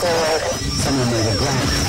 forward. Someone made a blast.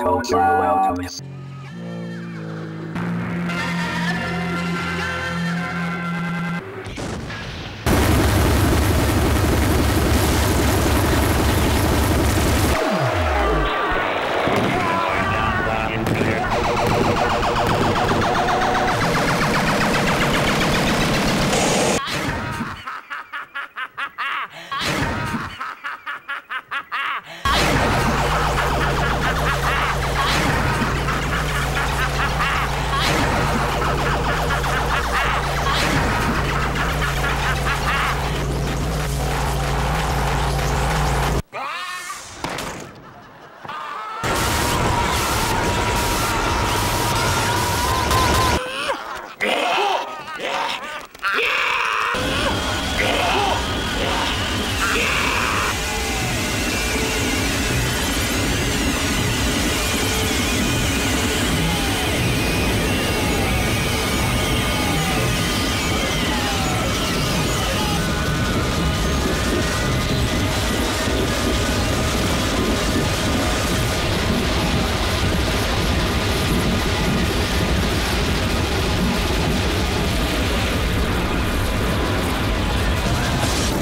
Toad, you're welcome.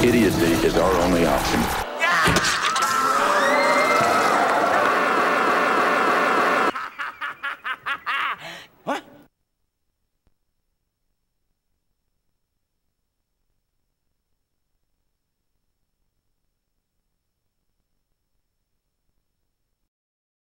Idiocy is our only option.